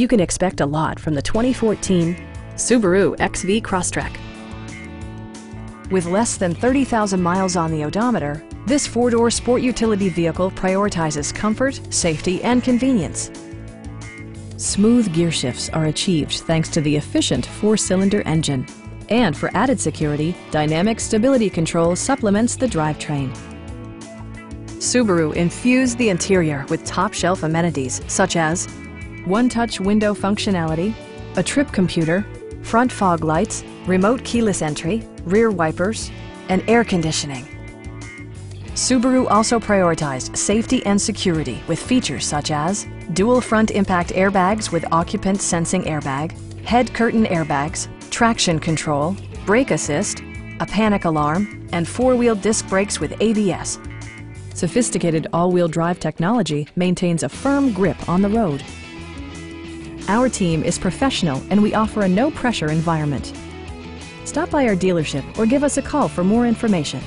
You can expect a lot from the 2014 Subaru XV Crosstrek. With less than 30,000 miles on the odometer, this four-door sport utility vehicle prioritizes comfort, safety, and convenience. Smooth gear shifts are achieved thanks to the efficient four-cylinder engine. And for added security, dynamic stability control supplements the drivetrain. Subaru infused the interior with top-shelf amenities such as one-touch window functionality, a trip computer, front fog lights, remote keyless entry, rear wipers, and air conditioning. Subaru also prioritized safety and security with features such as dual front impact airbags with occupant sensing airbag, head curtain airbags, traction control, brake assist, a panic alarm, and four-wheel disc brakes with ABS. Sophisticated all-wheel drive technology maintains a firm grip on the road. Our team is professional and we offer a no-pressure environment. Stop by our dealership or give us a call for more information.